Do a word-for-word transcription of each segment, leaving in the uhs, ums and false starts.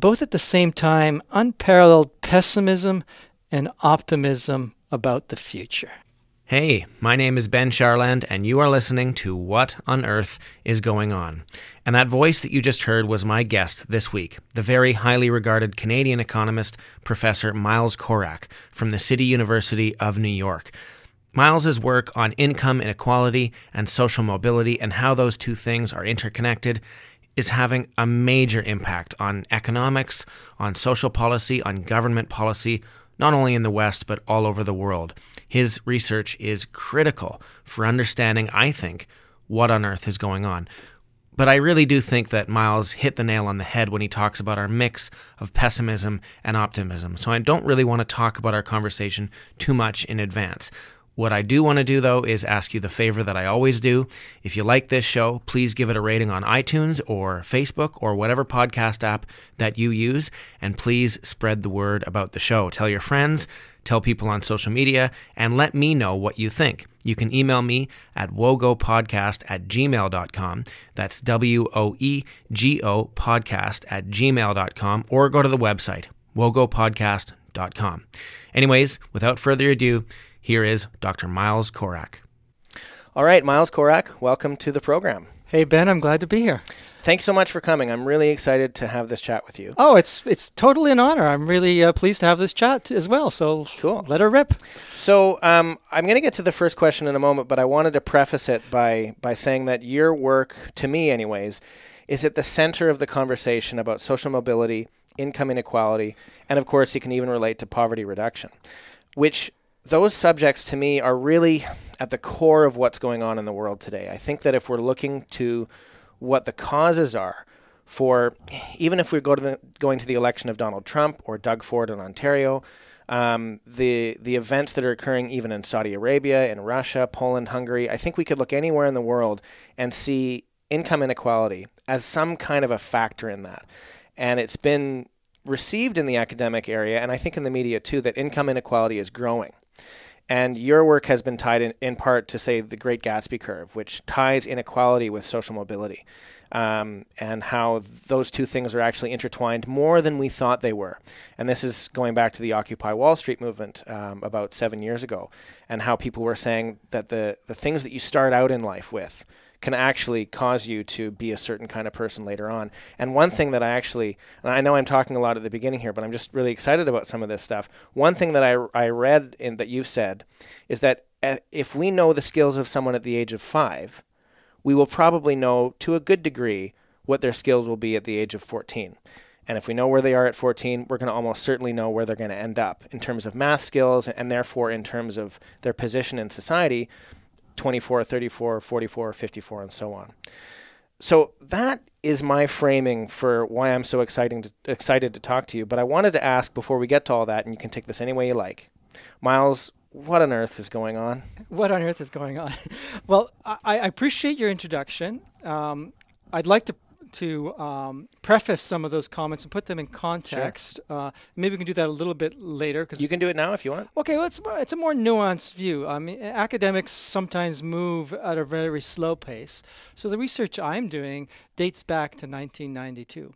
both at the same time, unparalleled pessimism and optimism about the future. Hey, my name is Ben Charland, and you are listening to What on Earth is Going On? And that voice that you just heard was my guest this week, the very highly regarded Canadian economist, Professor Miles Corak from the City University of New York. Miles's work on income inequality and social mobility and how those two things are interconnected is having a major impact on economics, on social policy, on government policy, not only in the West, but all over the world. His research is critical for understanding, I think, what on earth is going on. But I really do think that Miles hit the nail on the head when he talks about our mix of pessimism and optimism. So I don't really want to talk about our conversation too much in advance. What I do want to do, though, is ask you the favor that I always do. If you like this show, please give it a rating on iTunes or Facebook or whatever podcast app that you use, and please spread the word about the show. Tell your friends, tell people on social media, and let me know what you think. You can email me at wogopodcast at gmail dot com. That's W O E G O podcast at gmail dot com, or go to the website, wogopodcast dot com. Anyways, without further ado, here is Doctor Miles Corak. All right, Miles Corak, welcome to the program. Hey, Ben, I'm glad to be here. Thanks so much for coming. I'm really excited to have this chat with you. Oh, it's it's totally an honor. I'm really uh, pleased to have this chat as well, so cool. Let her rip. So um, I'm going to get to the first question in a moment, but I wanted to preface it by by saying that your work, to me anyways, is at the center of the conversation about social mobility, income inequality, and of course you can even relate to poverty reduction, which those subjects to me are really at the core of what's going on in the world today. I think that if we're looking to what the causes are for, even if we go to the, going to the election of Donald Trump or Doug Ford in Ontario, um, the, the events that are occurring even in Saudi Arabia, in Russia, Poland, Hungary, I think we could look anywhere in the world and see income inequality as some kind of a factor in that. And it's been received in the academic area, and I think in the media too, that income inequality is growing. And your work has been tied in, in part to, say, the Great Gatsby Curve, which ties inequality with social mobility, um, and how those two things are actually intertwined more than we thought they were. And this is going back to the Occupy Wall Street movement um, about seven years ago, and how people were saying that the, the things that you start out in life with can actually cause you to be a certain kind of person later on. And one thing that I actually, and I know I'm talking a lot at the beginning here, but I'm just really excited about some of this stuff. One thing that I, I read in that you've said is that if we know the skills of someone at the age of five, we will probably know to a good degree what their skills will be at the age of fourteen. And if we know where they are at fourteen, we're going to almost certainly know where they're going to end up in terms of math skills, and therefore in terms of their position in society, twenty-four, thirty-four, forty-four, fifty-four, and so on. So that is my framing for why I'm so exciting to, excited to talk to you. But I wanted to ask before we get to all that, and you can take this any way you like, Miles, what on earth is going on? What on earth is going on? Well, I, I appreciate your introduction. Um, I'd like to to um, preface some of those comments and put them in context. Sure. Uh, maybe we can do that a little bit later. Cause you can do it now if you want. Okay, well, it's, it's a more nuanced view. I mean, academics sometimes move at a very slow pace. So the research I'm doing dates back to nineteen ninety-two.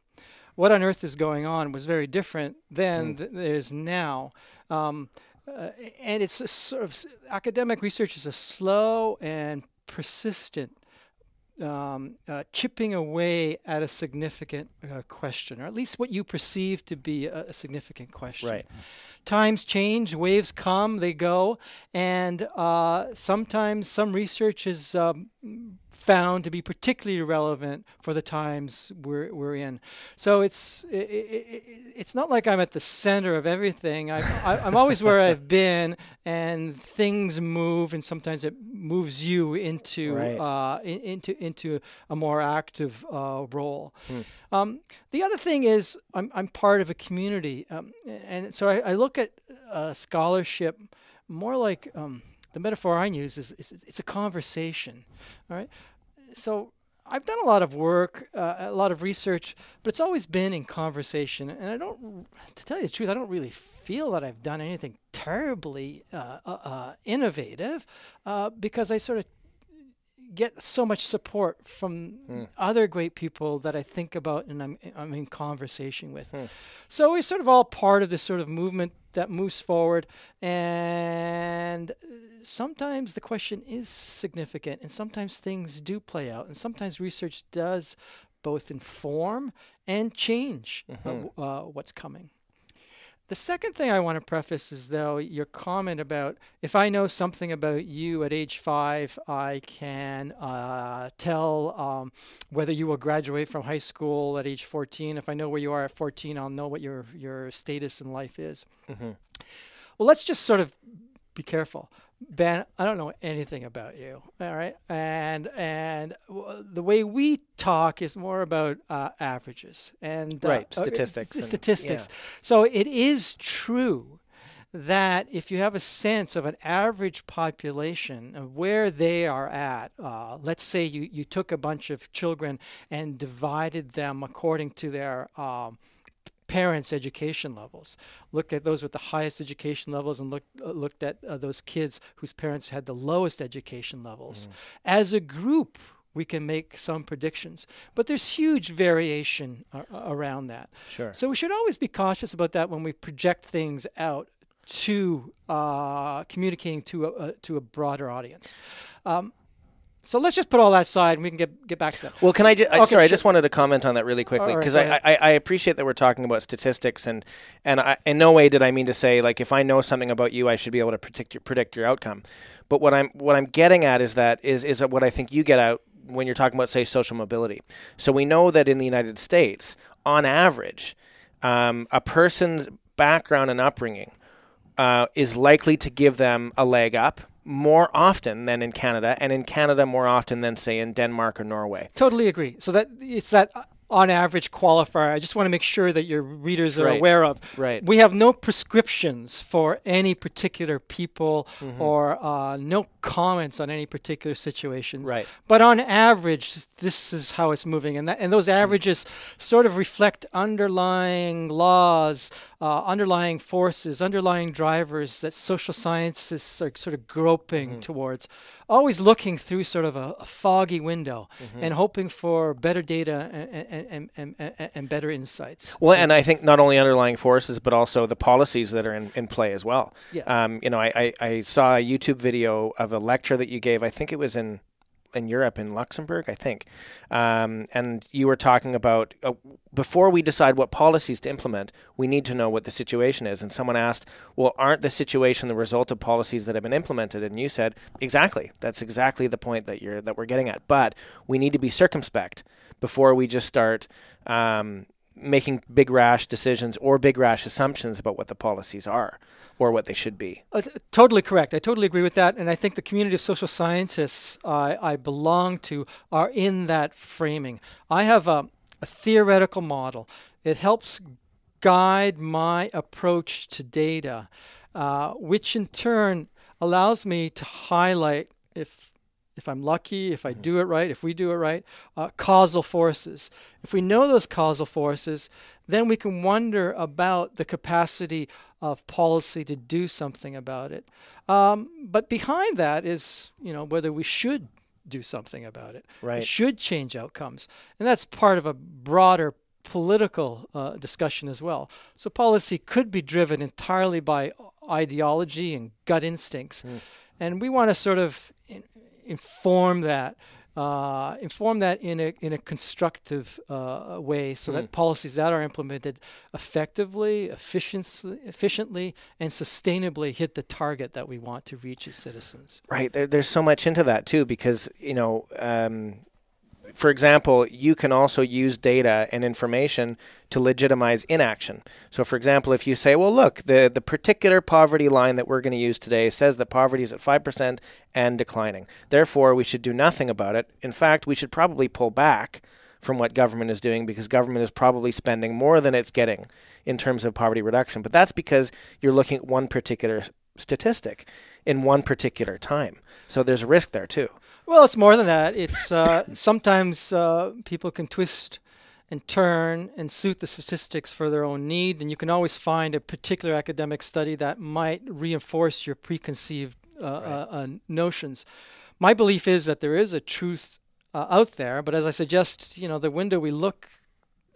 What on earth is going on was very different then mm. than there is now. Um, uh, and it's a sort of, academic research is a slow and persistent Um, uh, chipping away at a significant uh, question, or at least what you perceive to be a, a significant question. Right. Times change, waves come, they go, and uh, sometimes some research is um, found to be particularly relevant for the times we're, we're in. So it's it, it, it's not like I'm at the center of everything. I, I, I'm always where I've been, and things move, and sometimes it moves you into right. uh, in, into into a more active uh, role. Hmm. Um, the other thing is I'm I'm part of a community, um, and so I, I look at uh, scholarship more like. Um, The metaphor I use is, is it's a conversation, all right? So I've done a lot of work, uh, a lot of research, but it's always been in conversation. And I don't, to tell you the truth, I don't really feel that I've done anything terribly uh, uh, uh, innovative uh, because I sort of get so much support from mm. other great people that I think about and I'm, I'm in conversation with. Mm. So we're sort of all part of this sort of movement that moves forward. And sometimes the question is significant, and sometimes things do play out, and sometimes research does both inform and change mm-hmm. uh, what's coming. The second thing I want to preface is, though, your comment about, if I know something about you at age five, I can uh, tell um, whether you will graduate from high school at age fourteen. If I know where you are at fourteen, I'll know what your, your status in life is. Mm-hmm. Well, let's just sort of be careful. Ben, I don't know anything about you, all right? And and w the way we talk is more about uh, averages and uh, right statistics. Uh, st statistics. Yeah. So it is true that if you have a sense of an average population of where they are at, uh, let's say you you took a bunch of children and divided them according to their um, parents' education levels, looked at those with the highest education levels and looked, uh, looked at uh, those kids whose parents had the lowest education levels. Mm. As a group, we can make some predictions, but there's huge variation ar around that. Sure. So we should always be cautious about that when we project things out to uh, communicating to a, uh, to a broader audience. Um, So let's just put all that aside, and we can get get back to that. Well, can I? Ju I okay, sorry, sure. I just wanted to comment on that really quickly because right, I, I I appreciate that we're talking about statistics, and and I, in no way did I mean to say like if I know something about you, I should be able to predict your predict your outcome. But what I'm what I'm getting at is that is is what I think you get out when you're talking about, say, social mobility. So we know that in the United States, on average, um, a person's background and upbringing uh, is likely to give them a leg up more often than in Canada, and in Canada more often than, say, in Denmark or Norway. Totally agree. So that it's that uh, on average qualifier. I just want to make sure that your readers are right. aware of. Right. We have no prescriptions for any particular people mm-hmm. or uh, no comments on any particular situations. Right. But on average, this is how it's moving, and that, and those averages mm. sort of reflect underlying laws. Uh, underlying forces, underlying drivers that social scientists are sort of groping mm-hmm. towards, always looking through sort of a, a foggy window mm-hmm. and hoping for better data and, and, and, and better insights. Well, and I think not only underlying forces, but also the policies that are in, in play as well. Yeah. Um, you know, I, I, I saw a YouTube video of a lecture that you gave, I think it was in in Europe, in Luxembourg, I think. Um, and you were talking about, uh, before we decide what policies to implement, we need to know what the situation is. And someone asked, well, aren't the situation the result of policies that have been implemented? And you said, exactly. That's exactly the point that you're, that we're getting at. But we need to be circumspect before we just start um, making big rash decisions or big rash assumptions about what the policies are or what they should be. Uh, totally correct. I totally agree with that. And I think the community of social scientists I, I belong to are in that framing. I have a, a theoretical model. It helps guide my approach to data, uh, which in turn allows me to highlight, if If I'm lucky, if I do it right, if we do it right, uh, causal forces. If we know those causal forces, then we can wonder about the capacity of policy to do something about it. Um, but behind that is, you know, whether we should do something about it. Right. We should change outcomes. And that's part of a broader political uh, discussion as well. So policy could be driven entirely by ideology and gut instincts. Mm. And we want to sort of inform that, uh, inform that in a in a constructive uh, way, so mm. that policies that are implemented effectively, efficiently, efficiently, and sustainably hit the target that we want to reach as citizens. Right. There, there's so much into that too, because you know, um, for example, you can also use data and information to legitimize inaction. So, for example, if you say, well, look, the, the particular poverty line that we're going to use today says that poverty is at five percent and declining. Therefore, we should do nothing about it. In fact, we should probably pull back from what government is doing because government is probably spending more than it's getting in terms of poverty reduction. But that's because you're looking at one particular statistic in one particular time. So there's a risk there, too. Well, it's more than that. It's uh, sometimes uh, people can twist and turn and suit the statistics for their own need, and you can always find a particular academic study that might reinforce your preconceived uh, right. uh, uh, notions. my belief is that there is a truth uh, out there, but as I suggest, you know, the window we look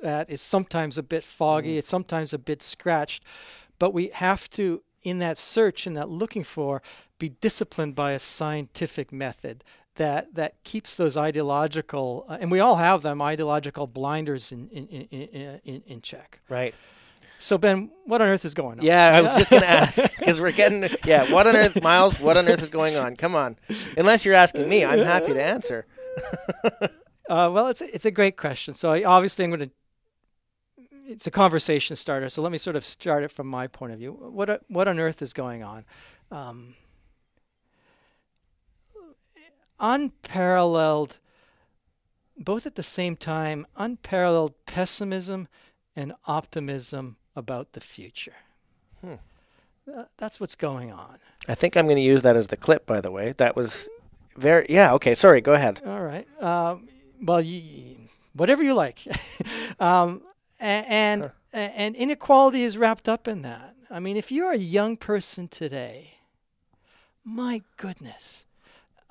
at is sometimes a bit foggy, mm. it's sometimes a bit scratched, but we have to, in that search, in that looking for, be disciplined by a scientific method that that keeps those ideological, uh, and we all have them, ideological blinders in in, in, in, in check. Right. So, Ben, what on earth is going on? Yeah, I was just going to ask, because we're getting, yeah, what on earth, Miles, what on earth is going on? Come on. Unless you're asking me, I'm happy to answer. uh, well, it's, it's a great question. So, I, obviously, I'm going to, it's a conversation starter. So, let me sort of start it from my point of view. What, what on earth is going on? Um, unparalleled, both at the same time, unparalleled pessimism and optimism about the future. Hmm. Uh, that's what's going on. I think I'm going to use that as the clip, by the way. That was very, yeah, okay, sorry, go ahead. All right. Um, well, you, whatever you like. um, and, and, huh. and inequality is wrapped up in that. I mean, if you're a young person today, my goodness,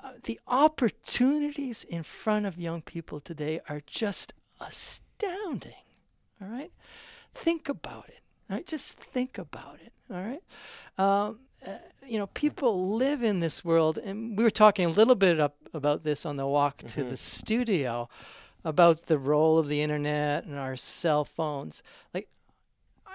uh, the opportunities in front of young people today are just astounding. All right? Think about it. All right? Just think about it. All right? Um, uh, you know, people live in this world, and we were talking a little bit up about this on the walk mm-hmm. to the studio, about the role of the internet and our cell phones. Like,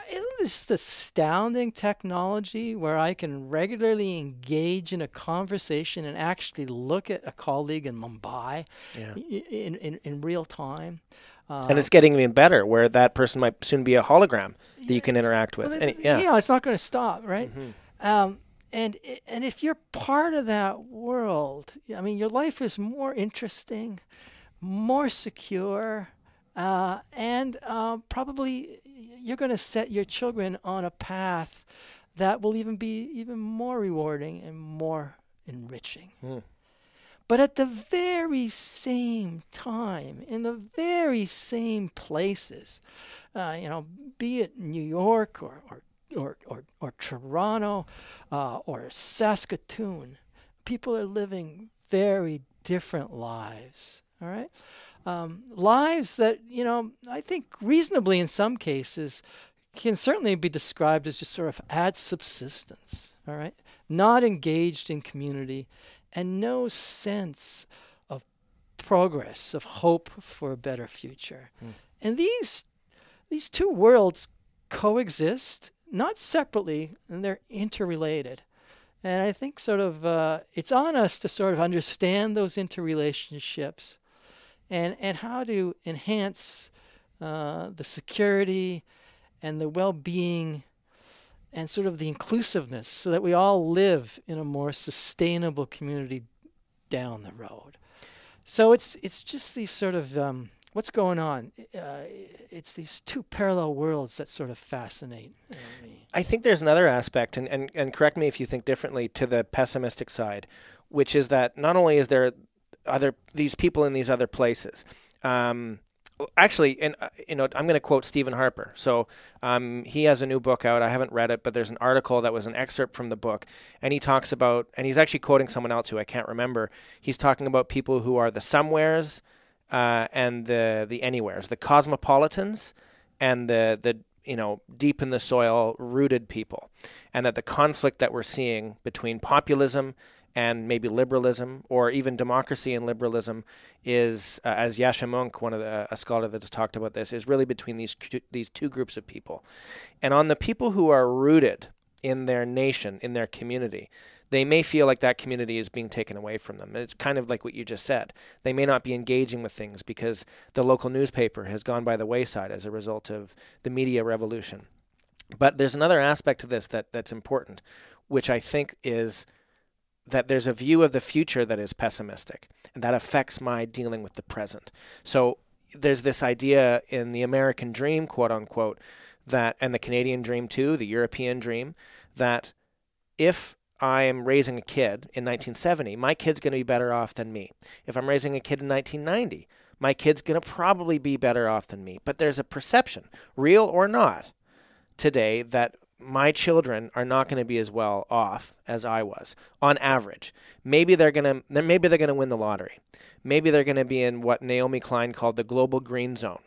isn't this astounding technology where I can regularly engage in a conversation and actually look at a colleague in Mumbai yeah. in, in, in real time? Um, and it's getting even better, where that person might soon be a hologram yeah, that you can interact with. Well, and, yeah. You know, it's not going to stop, right? Mm-hmm. um, and and if you're part of that world, I mean, your life is more interesting, more secure, uh, and uh, probably you're going to set your children on a path that will even be even more rewarding and more enriching. Mm. But at the very same time, in the very same places, uh, you know, be it New York or or or or, or Toronto uh, or Saskatoon, people are living very different lives. All right, um, lives that, you know, I think reasonably in some cases can certainly be described as just sort of ad subsistence. All right, not engaged in community. And no sense of progress, of hope for a better future. Mm. And these these two worlds coexist, not separately, and they're interrelated. And I think sort of uh, it's on us to sort of understand those interrelationships and, and how to enhance uh, the security and the well-being and sort of the inclusiveness so that we all live in a more sustainable community down the road. So it's it's just these sort of, um, what's going on? Uh, it's these two parallel worlds that sort of fascinate uh, me. I think there's another aspect, and, and, and correct me if you think differently, to the pessimistic side, which is that not only is there other these people in these other places, um, actually, and uh, you know, I'm going to quote Stephen Harper. So um, he has a new book out. I haven't read it, but there's an article that was an excerpt from the book, and he talks about, and he's actually quoting someone else who I can't remember. He's talking about people who are the somewheres uh, and the the anywheres, the cosmopolitans, and the the you know, deep in the soil rooted people, and that the conflict that we're seeing between populism and maybe liberalism, or even democracy and liberalism, is, uh, as Yasha Munk, one of the, a scholar that has talked about this, is really between these these two groups of people. And on the people who are rooted in their nation, in their community, they may feel like that community is being taken away from them. It's kind of like what you just said. They may not be engaging with things because the local newspaper has gone by the wayside as a result of the media revolution. But there's another aspect to this that that's important, which I think is that there's a view of the future that is pessimistic, and that affects my dealing with the present. So there's this idea in the American dream, quote unquote, that, and the Canadian dream too, the European dream, that if I am raising a kid in nineteen seventy, my kid's going to be better off than me. If I'm raising a kid in nineteen ninety, my kid's going to probably be better off than me. But there's a perception, real or not, today that my children are not going to be as well off as I was on average. Maybe they're going to, maybe they're going to win the lottery. Maybe they're going to be in what Naomi Klein called the global green zone,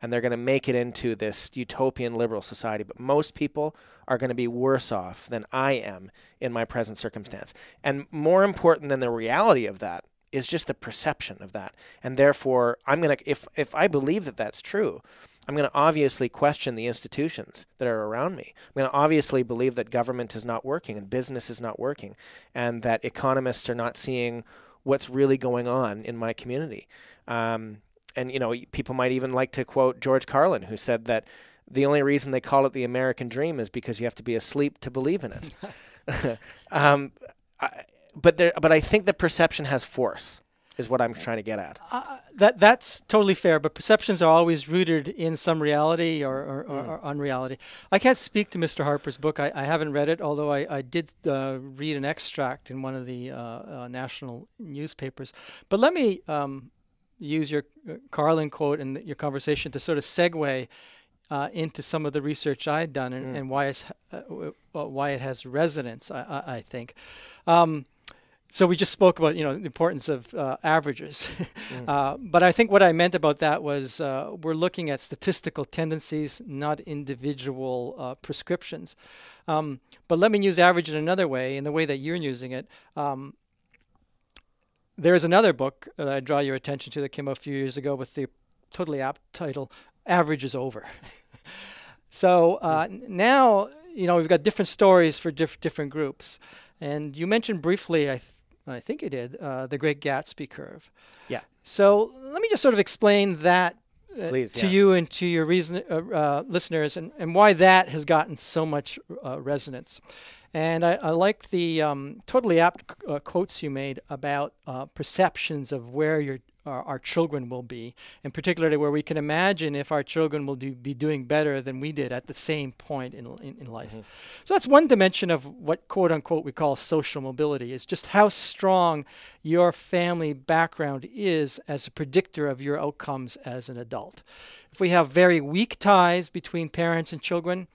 and they're going to make it into this utopian liberal society. But most people are going to be worse off than I am in my present circumstance. And more important than the reality of that is just the perception of that. And therefore, I'm going to, if, if I believe that that's true, I'm going to obviously question the institutions that are around me. I'm going to obviously believe that government is not working and business is not working and that economists are not seeing what's really going on in my community. Um, and, you know, people might even like to quote George Carlin, who said that the only reason they call it the American dream is because you have to be asleep to believe in it. um, I, but there, but I think the perception has force, is what I'm trying to get at. Uh, that that's totally fair, but perceptions are always rooted in some reality or, or, mm. or, or unreality. I can't speak to Mister Harper's book. I, I haven't read it, although I, I did uh, read an extract in one of the uh, uh, national newspapers. But let me um, use your uh, Carlin quote and your conversation to sort of segue uh, into some of the research I had done and, mm. and why, it's, uh, uh, why it has resonance, I, I, I think. Um, So we just spoke about, you know, the importance of uh, averages. mm. uh, but I think what I meant about that was uh, we're looking at statistical tendencies, not individual uh, prescriptions. Um, but let me use average in another way, in the way that you're using it. Um, there is another book that I draw your attention to that came out a few years ago with the totally apt title, Average is Over. so uh, mm. now, you know, we've got different stories for diff different groups. And you mentioned briefly, I think, I think you did, uh, the Great Gatsby Curve. Yeah. So let me just sort of explain that uh, Please, to yeah. you and to your reason, uh, uh, listeners and, and why that has gotten so much uh, resonance. And I, I like the um, totally apt uh, quotes you made about uh, perceptions of where your, uh, our children will be, and particularly where we can imagine if our children will do, be doing better than we did at the same point in, in, in life. Mm-hmm. So that's one dimension of what, quote unquote, we call social mobility, is just how strong your family background is as a predictor of your outcomes as an adult. If we have very weak ties between parents and children,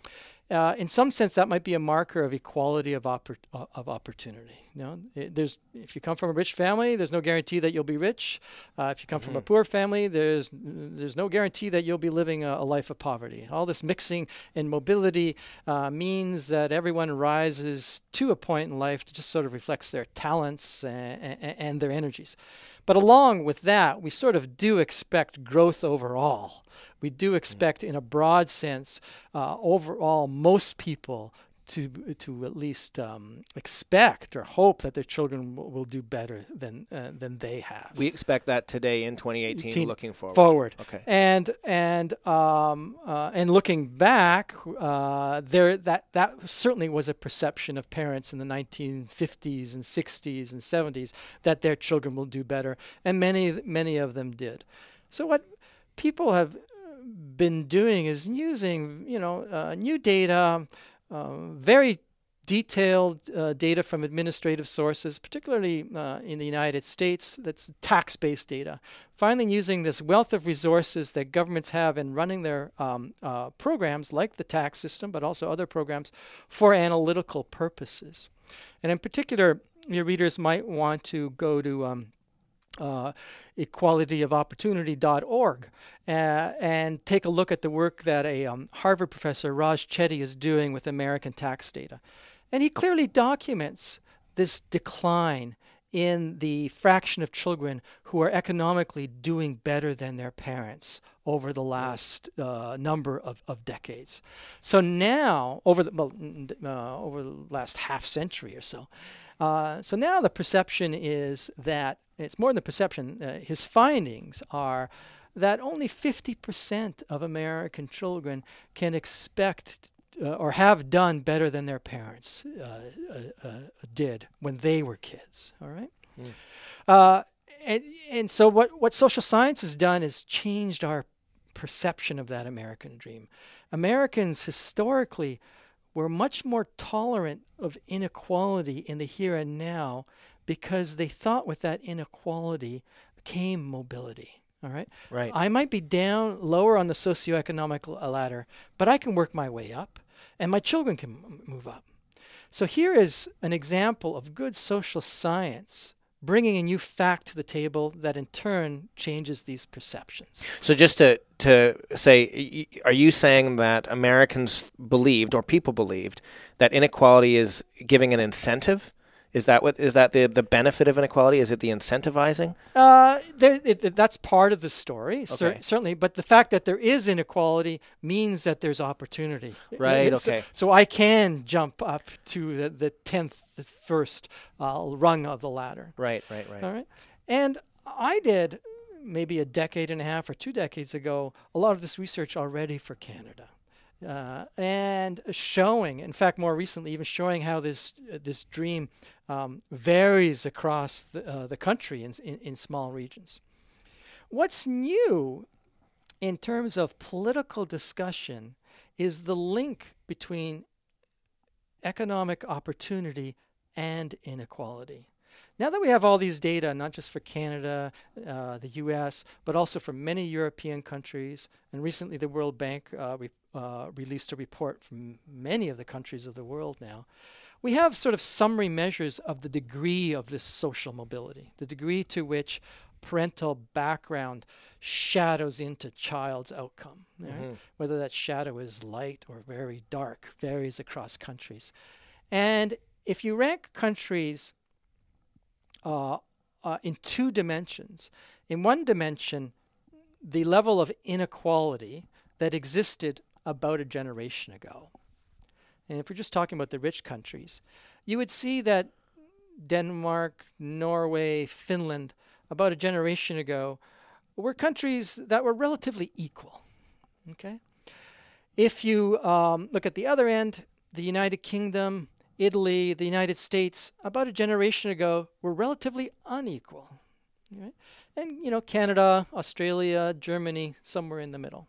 Uh, in some sense, that might be a marker of equality of, oppor uh, of opportunity. You know, it, there's, if you come from a rich family, there's no guarantee that you'll be rich. Uh, if you come mm-hmm. from a poor family, there's, there's no guarantee that you'll be living a, a life of poverty. All this mixing and mobility uh, means that everyone rises to a point in life that just sort of reflects their talents and, and, and their energies. But along with that, we sort of do expect growth overall. We do expect, in a broad sense, uh, overall, most people to to at least um, expect or hope that their children will, will do better than uh, than they have. We expect that today in twenty eighteen, Teen looking forward. Forward. Okay. And and um, uh, and looking back, uh, there that that certainly was a perception of parents in the nineteen fifties and sixties and seventies that their children will do better, and many many of them did. So what people have been doing is using, you know, uh, new data. Um, very detailed uh, data from administrative sources, particularly uh, in the United States, that's tax-based data. Finally, using this wealth of resources that governments have in running their um, uh, programs, like the tax system, but also other programs, for analytical purposes. And in particular, your readers might want to go to um, Uh, equality of opportunity dot org uh, and take a look at the work that a um, Harvard professor, Raj Chetty, is doing with American tax data. And he clearly documents this decline in the fraction of children who are economically doing better than their parents over the last uh, number of, of decades. So now, over the, well, uh, over the last half century or so, Uh, so now the perception is that, it's more than the perception, uh, his findings are that only fifty percent of American children can expect uh, or have done better than their parents uh, uh, uh, did when they were kids, all right? Mm. Uh, and, and so what, what social science has done is changed our perception of that American dream. Americans historically were much more tolerant of inequality in the here and now because they thought with that inequality came mobility. All right? Right. I might be down lower on the socioeconomic ladder, but I can work my way up. and my children can m move up. So here is an example of good social science bringing a new fact to the table that in turn changes these perceptions. So just to, to say, are you saying that Americans believed, or people believed, that inequality is giving an incentive? Is that what is that the the benefit of inequality? Is it the incentivizing? Uh, there, it, that's part of the story, okay. cer certainly. But the fact that there is inequality means that there's opportunity, right? It's, okay. So I can jump up to the, the tenth, the first uh, rung of the ladder. Right, right, right. All right. And I did maybe a decade and a half or two decades ago a lot of this research already for Canada. Uh, and showing, in fact, more recently, even showing how this uh, this dream um, varies across the, uh, the country in, in, in small regions. What's new in terms of political discussion is the link between economic opportunity and inequality. Now that we have all these data, not just for Canada, uh, the U S, but also for many European countries, and recently the World Bank uh, we Uh, released a report from many of the countries of the world now, we have sort of summary measures of the degree of this social mobility, the degree to which parental background shadows into child's outcome. Right? Mm-hmm. Whether that shadow is light or very dark varies across countries. And if you rank countries uh, uh, in two dimensions, in one dimension, the level of inequality that existed about a generation ago. And if we're just talking about the rich countries, you would see that Denmark, Norway, Finland, about a generation ago, were countries that were relatively equal. Okay? If you um, look at the other end, the United Kingdom, Italy, the United States, about a generation ago, were relatively unequal. Right? And, you know, Canada, Australia, Germany, somewhere in the middle.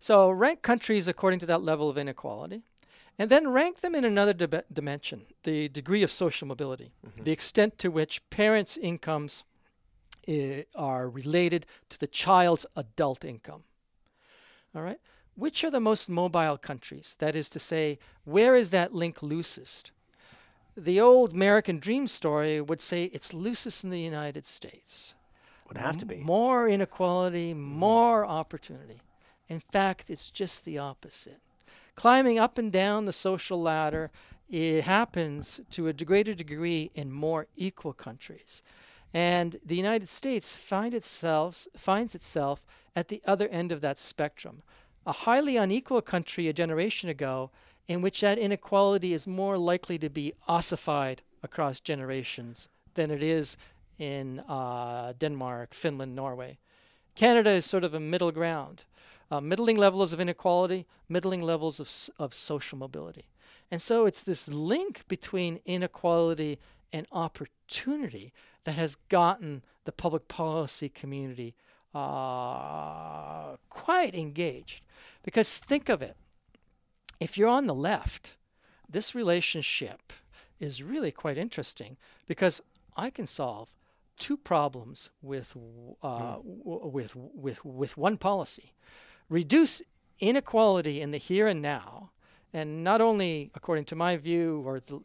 So rank countries according to that level of inequality, and then rank them in another di dimension, the degree of social mobility, mm-hmm. the extent to which parents' incomes I are related to the child's adult income. All right? Which are the most mobile countries? That is to say, where is that link loosest? The old American dream story would say it's loosest in the United States. Would have to be. More inequality, more mm. opportunity. In fact, it's just the opposite. Climbing up and down the social ladder, it happens to a greater degree in more equal countries. And the United States find itself, finds itself at the other end of that spectrum. A highly unequal country a generation ago in which that inequality is more likely to be ossified across generations than it is in uh, Denmark, Finland, Norway. Canada is sort of a middle ground. Uh, middling levels of inequality, middling levels of, of social mobility. And so it's this link between inequality and opportunity that has gotten the public policy community uh, quite engaged. Because think of it, if you're on the left, this relationship is really quite interesting because I can solve two problems with, uh, w with, with, with one policy. Reduce inequality in the here and now, and not only, according to my view or th uh,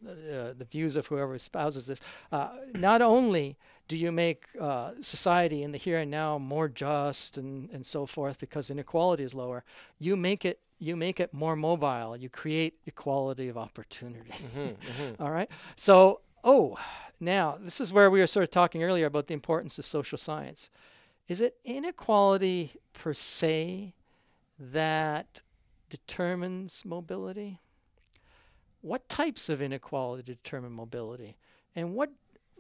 the views of whoever espouses this, uh, not only do you make uh, society in the here and now more just and, and so forth because inequality is lower, you make it you make it more mobile. You create equality of opportunity. Mm-hmm, mm-hmm. All right. So, oh, now this is where we were sort of talking earlier about the importance of social science. Is it inequality per se that determines mobility? What types of inequality determine mobility? And what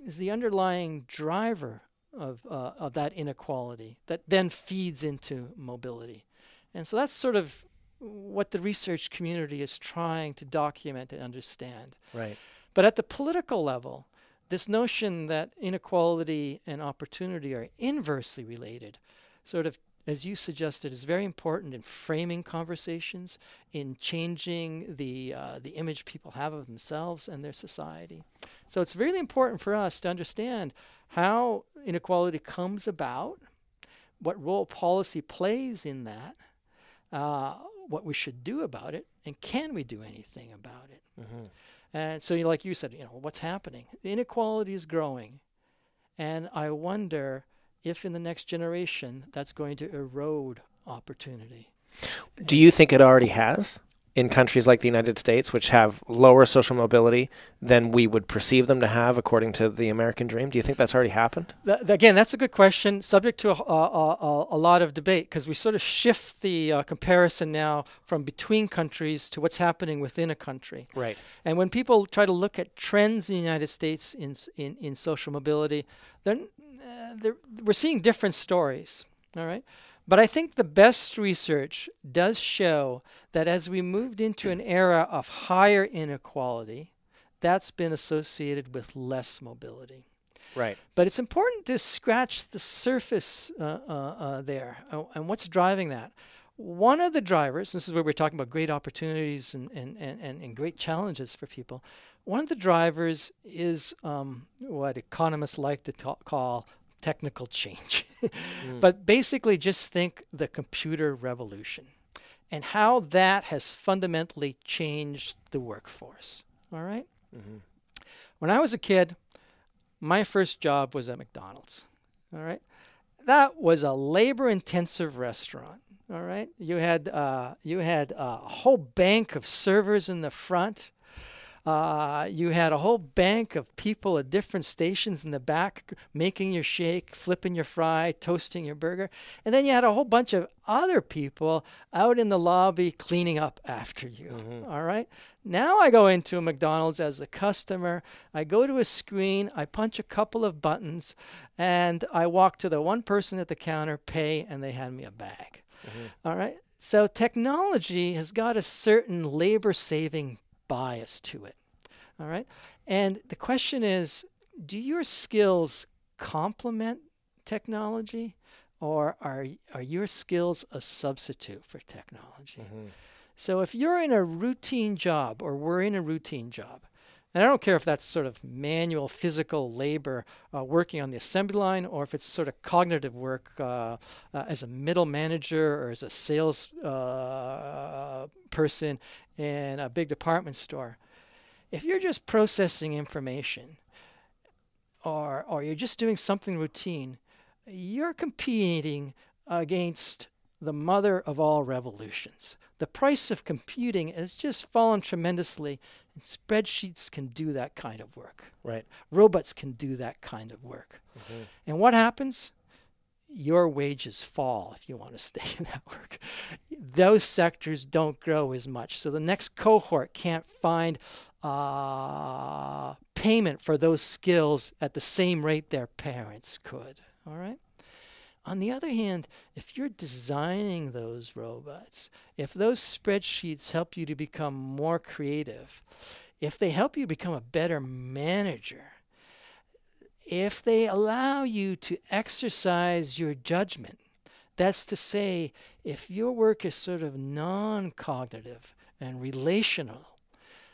is the underlying driver of, uh, of that inequality that then feeds into mobility? And so that's sort of what the research community is trying to document and understand. Right. But at the political level, this notion that inequality and opportunity are inversely related sort of, as you suggested, is very important in framing conversations, in changing the, uh, the image people have of themselves and their society. So it's really important for us to understand how inequality comes about, what role policy plays in that, uh, what we should do about it, and can we do anything about it? Mm-hmm. And so, you know, like you said, you know, what's happening? The inequality is growing, and I wonder if in the next generation that's going to erode opportunity. Do you think it already has in countries like the United States, which have lower social mobility than we would perceive them to have according to the American dream? Do you think that's already happened? Th again, that's a good question, subject to a, a, a, a lot of debate, because we sort of shift the uh, comparison now from between countries to what's happening within a country. Right. And when people try to look at trends in the United States in, in, in social mobility, then uh, they're, we're seeing different stories, all right? But I think the best research does show that as we moved into an era of higher inequality, that's been associated with less mobility. Right. But it's important to scratch the surface uh, uh, uh, there. Uh, and what's driving that? One of the drivers, this is where we're talking about great opportunities and, and, and, and great challenges for people. One of the drivers is um, what economists like to talk, call technical change. mm. But basically just think the computer revolution and how that has fundamentally changed the workforce. All right? Mm-hmm. When I was a kid, my first job was at McDonald's. All right? That was a labor-intensive restaurant. All right? You had, uh, you had a whole bank of servers in the front. Uh, you had a whole bank of people at different stations in the back making your shake, flipping your fry, toasting your burger. And then you had a whole bunch of other people out in the lobby cleaning up after you. Mm-hmm. All right. Now I go into a McDonald's as a customer. I go to a screen. I punch a couple of buttons and I walk to the one person at the counter, pay, and they hand me a bag. Mm-hmm. All right. So technology has got a certain labor-saving bias to it, all right? And the question is, do your skills complement technology, or are, are your skills a substitute for technology? Mm-hmm. So if you're in a routine job, or we're in a routine job, and I don't care if that's sort of manual, physical labor uh, working on the assembly line, or if it's sort of cognitive work uh, uh, as a middle manager or as a sales uh, person in a big department store. If you're just processing information or, or you're just doing something routine, you're competing against the mother of all revolutions. The price of computing has just fallen tremendously, and spreadsheets can do that kind of work. Right. Robots can do that kind of work. Mm-hmm. And what happens? Your wages fall if you want to stay in that work. Those sectors don't grow as much. So the next cohort can't find uh, payment for those skills at the same rate their parents could. All right? On the other hand, if you're designing those robots, if those spreadsheets help you to become more creative, if they help you become a better manager, if they allow you to exercise your judgment, that's to say, if your work is sort of non-cognitive and relational,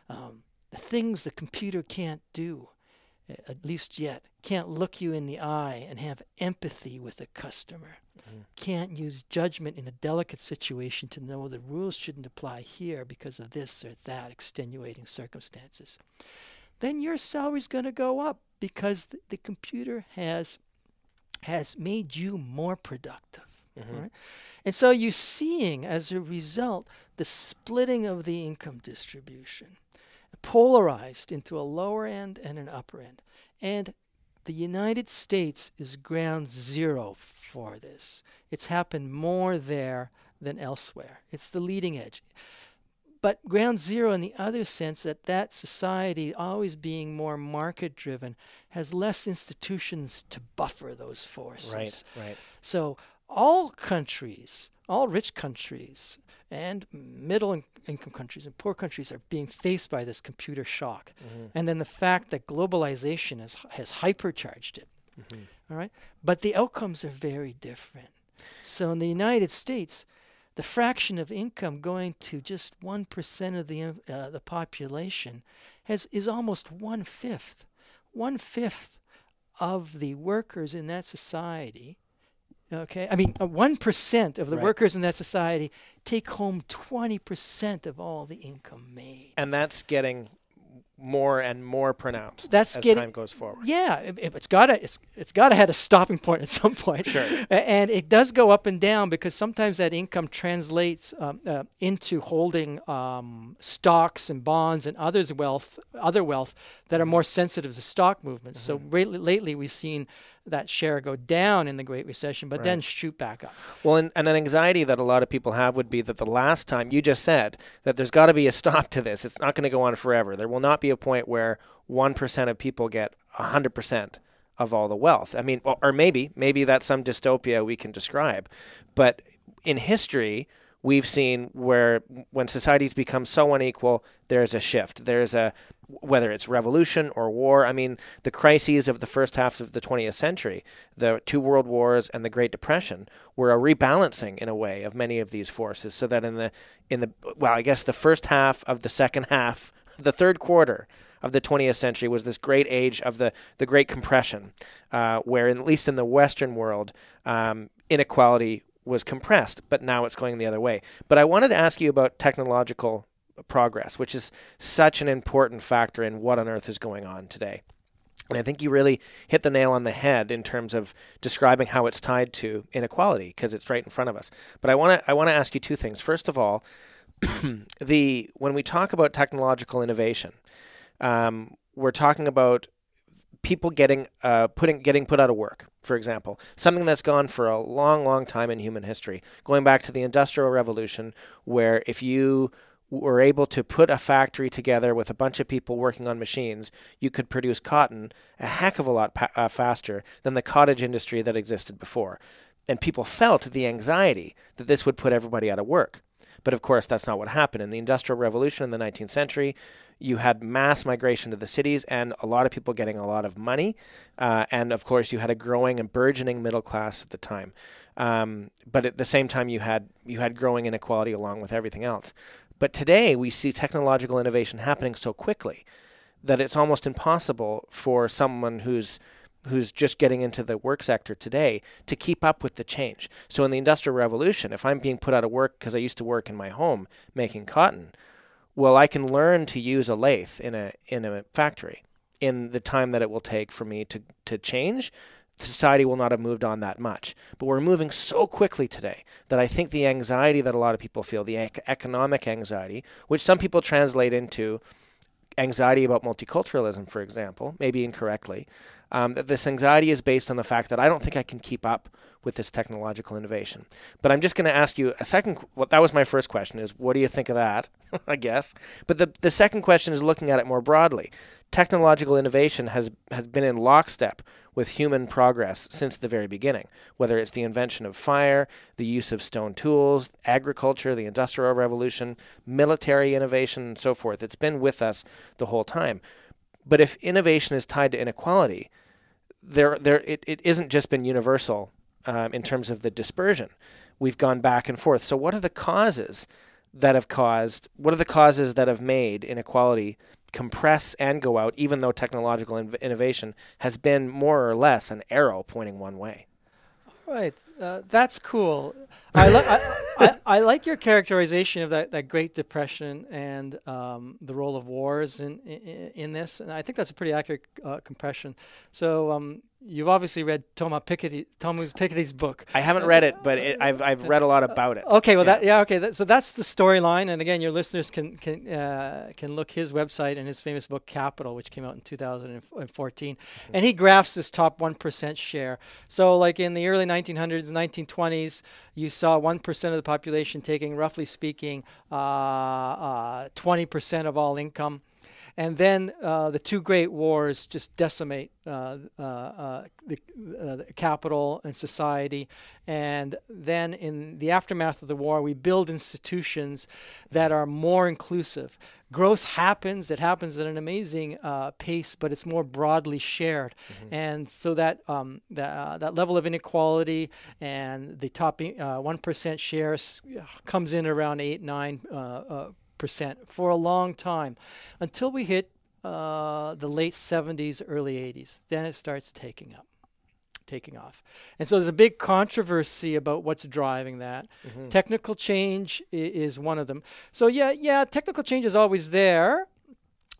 um, the things the computer can't do, at least yet, can't look you in the eye and have empathy with a customer, mm-hmm. can't use judgment in a delicate situation to know the rules shouldn't apply here because of this or that extenuating circumstances, then your salary's going to go up because th the computer has, has made you more productive. Mm-hmm. Right? And so you're seeing, as a result, the splitting of the income distribution, polarized into a lower end and an upper end. And the United States is ground zero for this. It's happened more there than elsewhere. It's the leading edge. But ground zero in the other sense that that society, always being more market-driven, has less institutions to buffer those forces. Right, right. So all countries, all rich countries, and middle-income countries and poor countries are being faced by this computer shock. Mm-hmm. And then the fact that globalization has, has hypercharged it. Mm-hmm. All right? But the outcomes are very different. So in the United States, the fraction of income going to just one percent of the, uh, the population has, is almost one-fifth. One-fifth of the workers in that society Okay, I mean, one percent of the right. workers in that society take home twenty percent of all the income made. And that's getting more and more pronounced that's as getting, time goes forward. Yeah, it, it's gotta it's it's gotta have a stopping point at some point. Sure. And it does go up and down because sometimes that income translates um, uh, into holding um, stocks and bonds and others wealth, other wealth that are more sensitive to stock movements. Mm-hmm. So lately we've seen that share go down in the Great Recession, but right. then shoot back up. Well, and, and an anxiety that a lot of people have would be that the last time, you just said, that there's got to be a stop to this. It's not going to go on forever. There will not be a point where one percent of people get one hundred percent of all the wealth. I mean, or maybe, maybe that's some dystopia we can describe. But in history, we've seen where when societies become so unequal, there's a shift. There's a, whether it's revolution or war, I mean, the crises of the first half of the twentieth century, the two world wars and the Great Depression, were a rebalancing in a way of many of these forces so that in the, in the well, I guess the first half of the second half, the third quarter of the twentieth century was this great age of the, the Great Compression, uh, where in, at least in the Western world, um, inequality was compressed, but now it's going the other way. But I wanted to ask you about technological progress, which is such an important factor in what on earth is going on today. And I think you really hit the nail on the head in terms of describing how it's tied to inequality, because it's right in front of us. But I want to I want to ask you two things. First of all, the when we talk about technological innovation, um, we're talking about people getting uh, putting getting put out of work, for example, something that's gone for a long, long time in human history, going back to the Industrial Revolution, where if you were able to put a factory together with a bunch of people working on machines, you could produce cotton a heck of a lot pa uh, faster than the cottage industry that existed before. And people felt the anxiety that this would put everybody out of work. But of course, that's not what happened. In the Industrial Revolution in the nineteenth century, you had mass migration to the cities and a lot of people getting a lot of money. Uh, and of course, you had a growing and burgeoning middle class at the time. Um, but at the same time, you had, you had growing inequality along with everything else. But today, we see technological innovation happening so quickly that it's almost impossible for someone who's who's just getting into the work sector today to keep up with the change. So in the Industrial Revolution, if I'm being put out of work because I used to work in my home making cotton, well, I can learn to use a lathe in a in a factory in the time that it will take for me to, to change. Society will not have moved on that much. But we're moving so quickly today that I think the anxiety that a lot of people feel, the ec economic anxiety, which some people translate into anxiety about multiculturalism, for example, maybe incorrectly, um, that this anxiety is based on the fact that I don't think I can keep up with this technological innovation. But I'm just going to ask you a second, well, that was my first question is, what do you think of that, I guess? But the, the second question is looking at it more broadly. Technological innovation has, has been in lockstep with human progress since the very beginning, whether it's the invention of fire, the use of stone tools, agriculture, the Industrial Revolution, military innovation, and so forth. It's been with us the whole time. But if innovation is tied to inequality, there, there, it, it isn't just been universal um, in terms of the dispersion. We've gone back and forth. So what are the causes that have caused, what are the causes that have made inequality compress and go out, even though technological in innovation has been more or less an arrow pointing one way? All right. Uh, that's cool. I, li I, I, I like your characterization of that, that Great Depression and um, the role of wars in, in, in this. And I think that's a pretty accurate uh, compression. So um, you've obviously read Thomas Piketty, Thomas Piketty's book. I haven't uh, read it, but it, I've, I've read a lot about it. Okay, well, yeah, that, yeah okay. That, so that's the storyline. And again, your listeners can, can, uh, can look his website and his famous book, Capital, which came out in two thousand fourteen. Mm-hmm. And he graphs this top one percent share. So like in the early nineteen hundreds, nineteen twenties, you saw one percent of the population taking, roughly speaking, twenty percent uh, uh, of all income. And then uh, the two great wars just decimate uh, uh, uh, the, uh, the capital and society. And then in the aftermath of the war, we build institutions that are more inclusive. Growth happens. It happens at an amazing uh, pace, but it's more broadly shared. Mm-hmm. And so that um, the, uh, that level of inequality and the top one percent uh, share comes in around eight, nine percent. Uh, uh, for a long time until we hit uh, the late seventies, early eighties. Then it starts taking up. taking off. And so there's a big controversy about what's driving that. Mm-hmm. Technical change i- is one of them. So yeah, yeah, technical change is always there.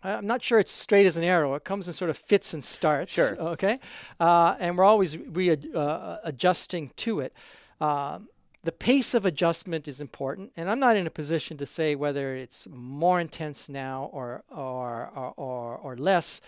I'm not sure it's straight as an arrow. It comes in sort of fits and starts. Sure. Okay. Uh, and we're always re- uh, adjusting to it. Um, the pace of adjustment is important, and I'm not in a position to say whether it's more intense now or or or, or, or less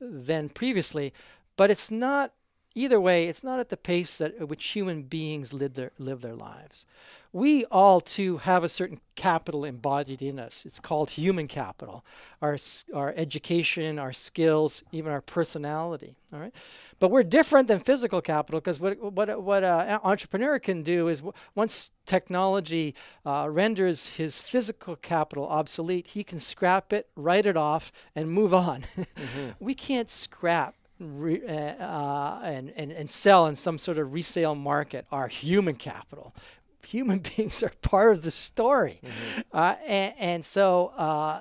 than previously. But it's not, either way, it's not at the pace that, at which human beings live their, live their lives. We all, too, have a certain capital embodied in us. It's called human capital, our, our education, our skills, even our personality. All right, but we're different than physical capital, because what what what an entrepreneur can do is, w once technology uh, renders his physical capital obsolete, he can scrap it, write it off, and move on. Mm-hmm. We can't scrap Re, uh, uh, and, and, and sell in some sort of resale market our human capital. Human beings are part of the story. Mm-hmm. uh, and, and so, uh,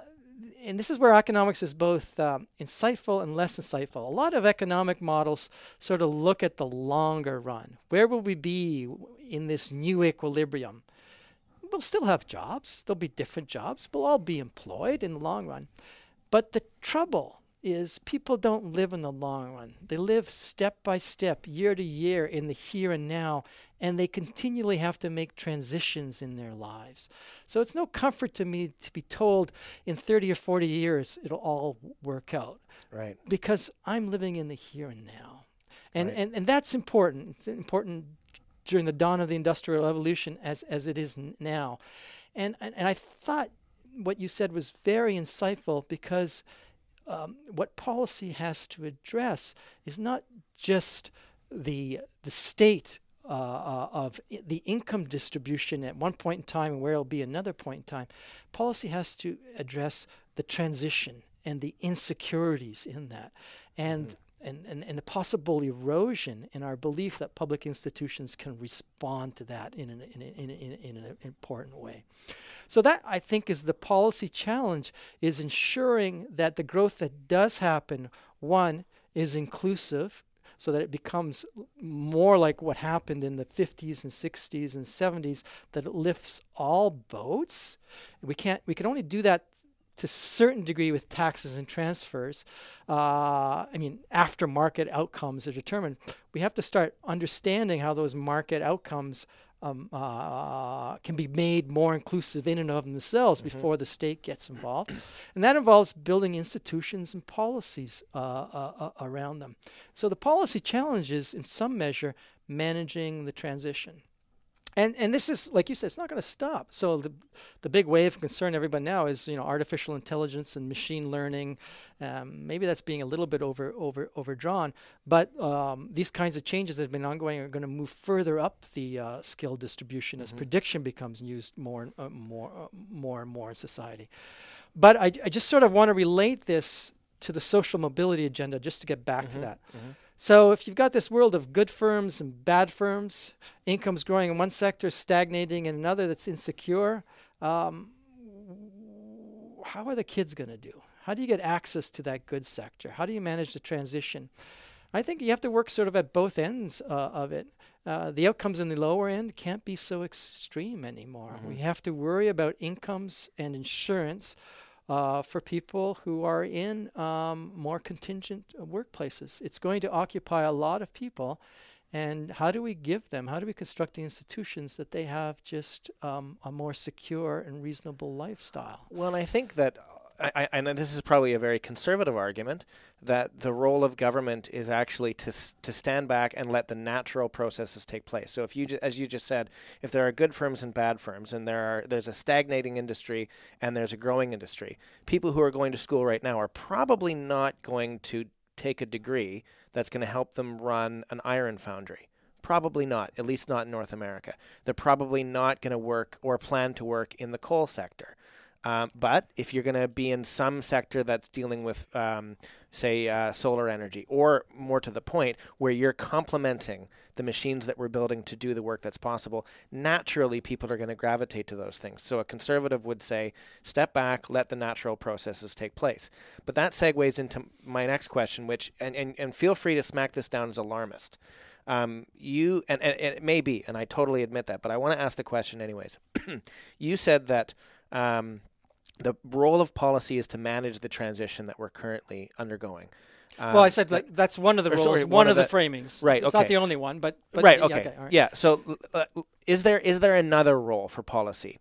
and this is where economics is both um, insightful and less insightful. A lot of economic models sort of look at the longer run. Where will we be in this new equilibrium? We'll still have jobs. There'll be different jobs. We'll all be employed in the long run. But the trouble is people don't live in the long run. They live step by step, year to year, in the here and now, and they continually have to make transitions in their lives. So it's no comfort to me to be told in thirty or forty years it'll all work out. Right. Because I'm living in the here and now. And, right. and, and that's important. It's important during the dawn of the Industrial Revolution as, as it is n now. And, and, and I thought what you said was very insightful, because Um, what policy has to address is not just the the state uh, uh, of I the income distribution at one point in time and where it'll be another point in time. Policy has to address the transition and the insecurities in that, and mm-hmm. and, and and the possible erosion in our belief that public institutions can respond to that in an in in, in, in an important way. So that, I think, is the policy challenge, is ensuring that the growth that does happen, one, is inclusive, so that it becomes more like what happened in the fifties and sixties and seventies, that it lifts all boats. We can't, we can only do that to a certain degree with taxes and transfers. Uh, I mean, after market outcomes are determined, we have to start understanding how those market outcomes Um, uh, can be made more inclusive in and of themselves mm-hmm. before the state gets involved. And that involves building institutions and policies uh, uh, uh, around them. So the policy challenge is, in some measure, managing the transition. And, and this is, like you said, it's not going to stop. So the, the big wave of concern everybody now is, you know, artificial intelligence and machine learning. Um, maybe that's being a little bit over, over, overdrawn. But um, these kinds of changes that have been ongoing are going to move further up the uh, skill distribution as mm-hmm. prediction becomes used more and, uh, more, uh, more and more in society. But I, I just sort of want to relate this to the social mobility agenda, just to get back mm-hmm. to that. Mm-hmm. So if you've got this world of good firms and bad firms, incomes growing in one sector, stagnating in another that's insecure, um, how are the kids going to do? How do you get access to that good sector? How do you manage the transition? I think you have to work sort of at both ends uh, of it. Uh, the outcomes in the lower end can't be so extreme anymore. Mm-hmm. We have to worry about incomes and insurance Uh, for people who are in um, more contingent uh, workplaces. It's going to occupy a lot of people, and how do we give them, how do we construct the institutions that they have just um, a more secure and reasonable lifestyle? Well, I think that, uh, I, I know this is probably a very conservative argument, that the role of government is actually to, s to stand back and let the natural processes take place. So if you, ju as you just said, if there are good firms and bad firms, and there are, there's a stagnating industry and there's a growing industry, people who are going to school right now are probably not going to take a degree that's going to help them run an iron foundry. Probably not, at least not in North America. They're probably not going to work or plan to work in the coal sector. Um, but if you're going to be in some sector that's dealing with, um, say, uh, solar energy, or more to the point, where you're complementing the machines that we're building to do the work that's possible, naturally people are going to gravitate to those things. So a conservative would say, step back, let the natural processes take place. But that segues into my next question, which, and, and, and feel free to smack this down as alarmist. Um, you and, and, and it may be, and I totally admit that, but I want to ask the question anyways. You said that um, the role of policy is to manage the transition that we're currently undergoing. Um, well, I said like, that's one of the roles, sorry, one, one of the, the framings. Right. It's okay. Not the only one, but, but right. Okay. Yeah. Okay, all right. Yeah. So, uh, is there is there another role for policy,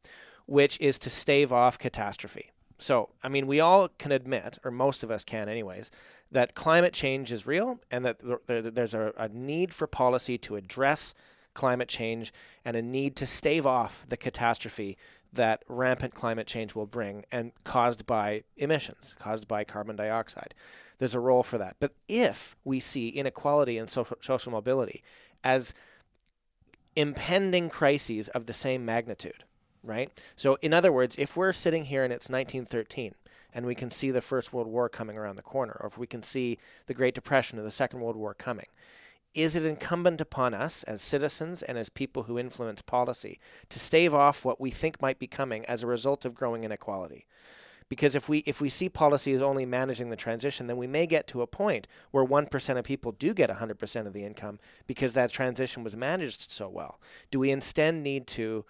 which is to stave off catastrophe? So, I mean, we all can admit, or most of us can, anyways, that climate change is real, and that there, there's a, a need for policy to address climate change and a need to stave off the catastrophe that rampant climate change will bring, and caused by emissions, caused by carbon dioxide. There's a role for that. But if we see inequality and so social mobility as impending crises of the same magnitude, right? So in other words, if we're sitting here and it's nineteen thirteen and we can see the First World War coming around the corner, or if we can see the Great Depression or the Second World War coming, is it incumbent upon us as citizens and as people who influence policy to stave off what we think might be coming as a result of growing inequality? Because if we if we see policy as only managing the transition, then we may get to a point where one percent of people do get one hundred percent of the income because that transition was managed so well. Do we instead need to,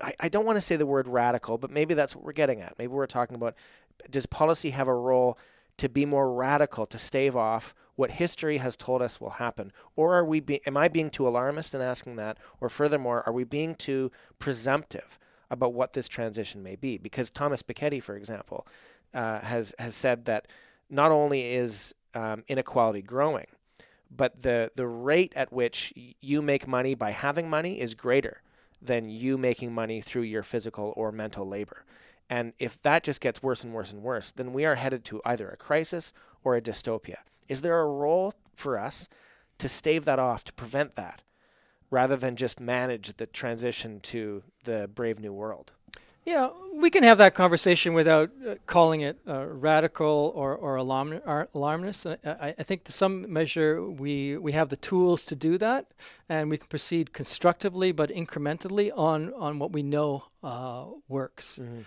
I, I don't want to say the word radical, but maybe that's what we're getting at. Maybe we're talking about, does policy have a role to be more radical, to stave off what history has told us will happen? Or are we be, am I being too alarmist in asking that? Or furthermore, are we being too presumptive about what this transition may be? Because Thomas Piketty, for example, uh, has, has said that not only is um, inequality growing, but the, the rate at which you make money by having money is greater than you making money through your physical or mental labor. And if that just gets worse and worse and worse, then we are headed to either a crisis or a dystopia. Is there a role for us to stave that off, to prevent that, rather than just manage the transition to the brave new world? Yeah, we can have that conversation without uh, calling it uh, radical or, or alarm, alarmist. I, I, I think to some measure we, we have the tools to do that, and we can proceed constructively but incrementally on, on what we know uh, works. Mm-hmm.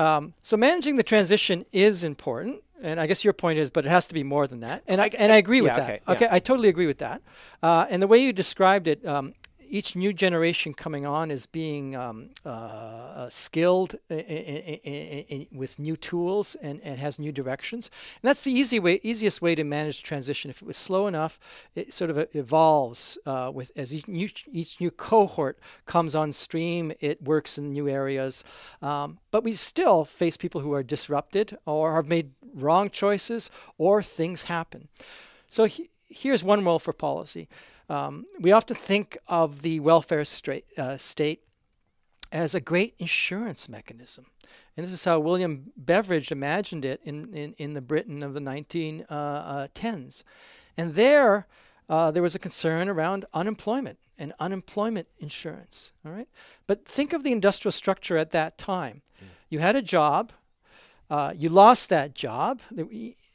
Um, so managing the transition is important, and I guess your point is, but it has to be more than that. And I, I, and I agree yeah, with that. Okay, yeah. okay, I totally agree with that. Uh, and the way you described it, um, each new generation coming on is being um, uh, skilled in, in, in, in, with new tools and, and has new directions. And that's the easy way, easiest way to manage transition. If it was slow enough, it sort of evolves uh, with as each new, each new cohort comes on stream. It works in new areas, um, but we still face people who are disrupted or have made wrong choices, or things happen. So he, here's one role for policy. Um, we often think of the welfare straight, uh, state as a great insurance mechanism. And this is how William Beveridge imagined it in, in, in the Britain of the nineteen tens. And there, uh, there was a concern around unemployment and unemployment insurance. All right? But think of the industrial structure at that time. Mm. You had a job, uh, you lost that job,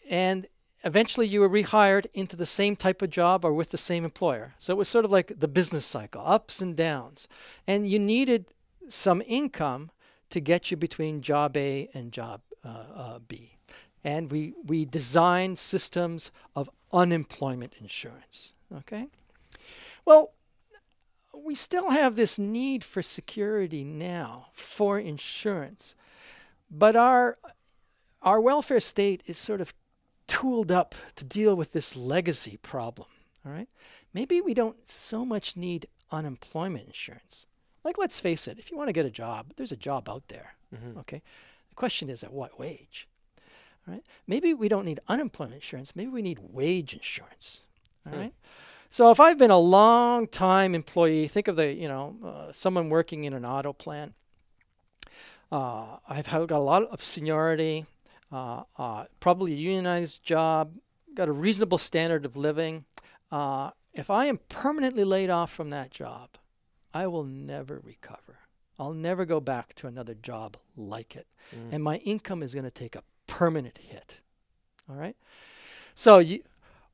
and eventually you were rehired into the same type of job or with the same employer. So it was sort of like the business cycle, ups and downs. And you needed some income to get you between job A and job uh, uh, B. And we, we designed systems of unemployment insurance, okay? Well, we still have this need for security now, for insurance. But our, our welfare state is sort of tooled up to deal with this legacy problem, all right? Maybe we don't so much need unemployment insurance. Like, let's face it, if you want to get a job, there's a job out there, mm-hmm. okay? The question is, at what wage, all right? Maybe we don't need unemployment insurance. Maybe we need wage insurance, all mm. right? So if I've been a long-time employee, think of the, you know, uh, someone working in an auto plant. Uh, I've got a lot of seniority. Uh, uh, probably a unionized job, got a reasonable standard of living. Uh, if I am permanently laid off from that job, I will never recover. I'll never go back to another job like it. Mm. And my income is going to take a permanent hit. All right? So you,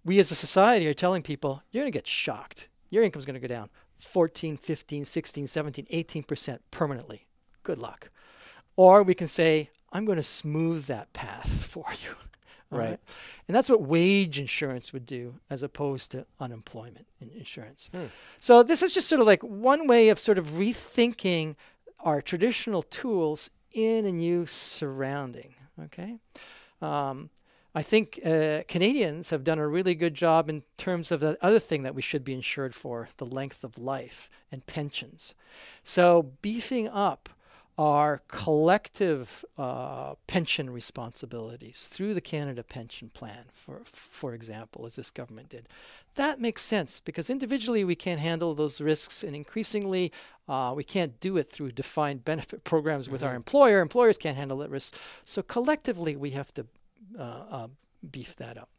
we as a society are telling people, you're going to get shocked. Your income is going to go down fourteen, fifteen, sixteen, seventeen, eighteen percent permanently. Good luck. Or we can say, I'm going to smooth that path for you. Right. right. And that's what wage insurance would do as opposed to unemployment insurance. Hmm. So this is just sort of like one way of sort of rethinking our traditional tools in a new surrounding. Okay. Um, I think uh, Canadians have done a really good job in terms of the other thing that we should be insured for, the length of life and pensions. So beefing up our collective uh, pension responsibilities through the Canada Pension Plan, for, for example, as this government did. That makes sense because individually we can't handle those risks, and increasingly uh, we can't do it through defined benefit programs with mm-hmm. our employer. Employers can't handle that risk. So collectively we have to uh, uh, beef that up.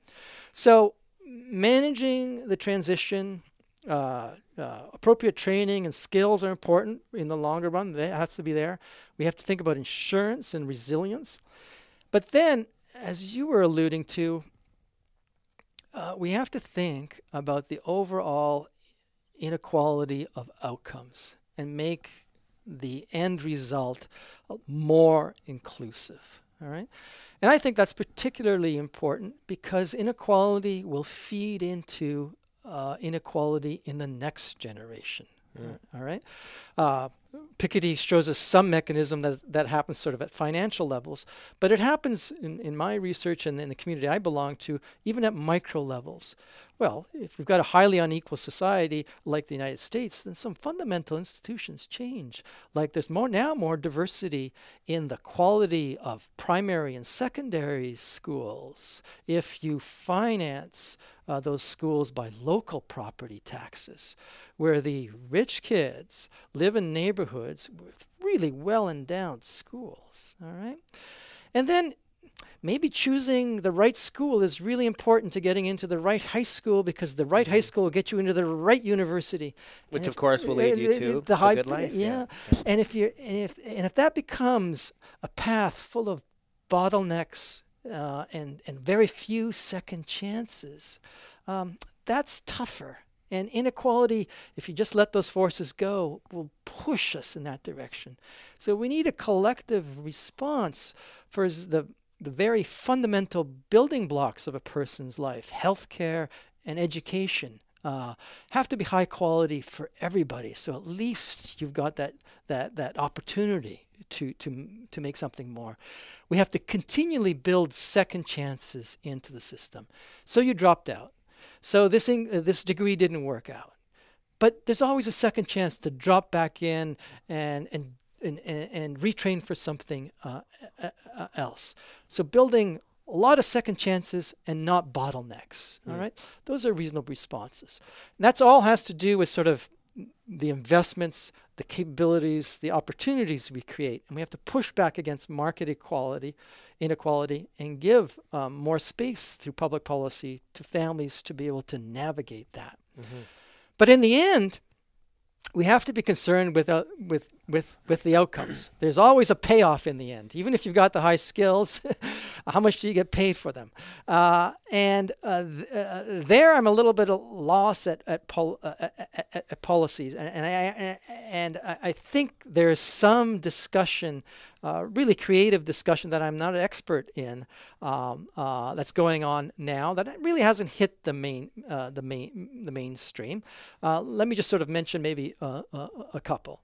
So managing the transition, Uh, uh, appropriate training and skills are important in the longer run. They have to be there. We have to think about insurance and resilience. But then, as you were alluding to, uh, we have to think about the overall inequality of outcomes and make the end result more inclusive. All right? And I think that's particularly important because inequality will feed into Uh, inequality in the next generation. Mm. All right, uh, Piketty shows us some mechanism that that happens sort of at financial levels, but it happens in, in my research and in the community I belong to, even at micro levels. Well, if we've got a highly unequal society like the United States, then some fundamental institutions change. Like there's more now more diversity in the quality of primary and secondary schools. If you finance Uh, those schools by local property taxes, where the rich kids live in neighborhoods with really well-endowed schools, all right? And then maybe choosing the right school is really important to getting into the right high school, because the right high school will get you into the right university. Which, of course, will lead you to the good life. Yeah, and if you're, and if, and if that becomes a path full of bottlenecks, Uh, and, and very few second chances, um, that's tougher. And inequality, if you just let those forces go, will push us in that direction. So we need a collective response for the, the very fundamental building blocks of a person's life. Healthcare and education uh, have to be high quality for everybody. So at least you've got that, that, that opportunity to to to make something more. We have to continually build second chances into the system. So you dropped out. So this thing, uh, this degree didn't work out. But there's always a second chance to drop back in and and and, and, and retrain for something uh, uh, else. So building a lot of second chances and not bottlenecks. Mm. All right, those are reasonable responses. And that's all has to do with sort of the investments, the capabilities, the opportunities we create. And we have to push back against market equality, inequality, and give um, more space through public policy to families to be able to navigate that. Mm-hmm. But in the end, we have to be concerned with, uh, with, with, with the outcomes. There's always a payoff in the end. Even if you've got the high skills, how much do you get paid for them? Uh, and uh, th uh, there I'm a little bit of loss at, at, pol uh, at, at, at policies. And, and, I, and I think there's some discussion, uh, really creative discussion that I'm not an expert in, um, uh, that's going on now that really hasn't hit the, main, uh, the, main, the mainstream. Uh, let me just sort of mention maybe uh, a, a couple.